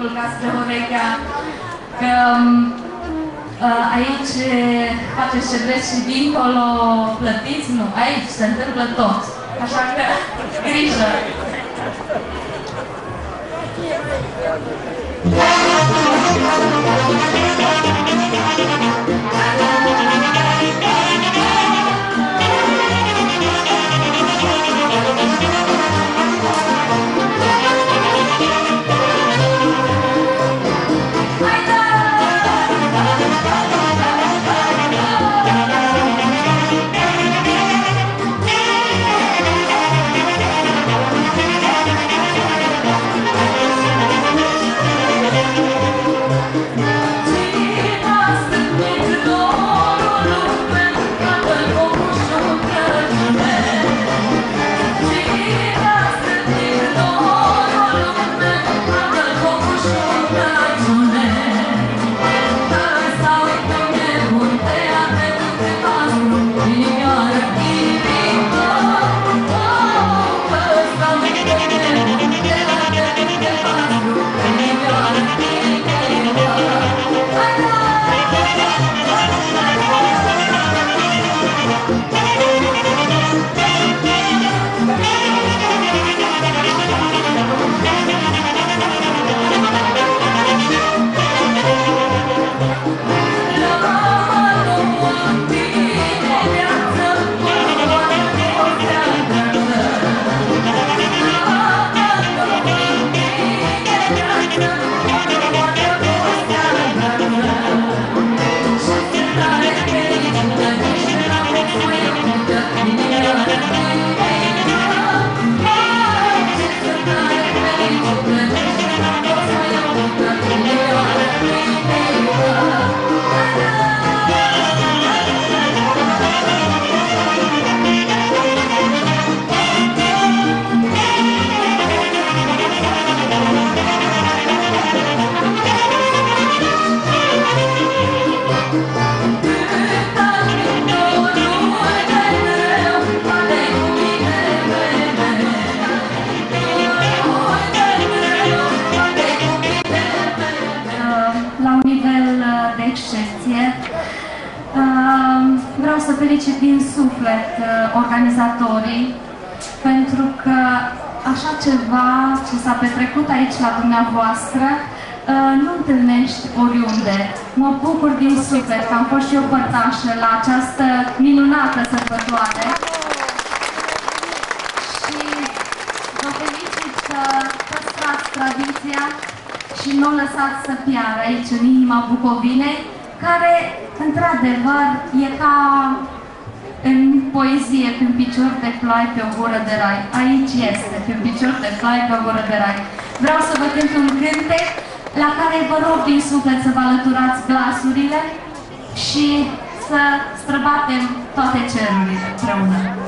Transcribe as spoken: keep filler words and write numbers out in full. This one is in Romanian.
culcați de urechea, că aici faceți ce vreți și dincolo plătiți, nu, aici se întâmplă tot. Așa că, grijă! Vreau să felicit din suflet organizatorii, pentru că așa ceva ce s-a petrecut aici la dumneavoastră nu întâlnești oriunde. Mă bucur din suflet că am fost și eu părtașă la această minunată sărbătoare. Și vă felicit că păstrați tradiția și nu o lăsați să piară aici în inima Bucovinei, care, într-adevăr, e ca în poezie, pe un picior de plai, pe o gură de rai. Aici este, pe un picior de plai, pe o gură de rai. Vreau să vă cânt un cântec la care vă rog din suflet să vă alăturați glasurile și să străbatem toate cerurile împreună.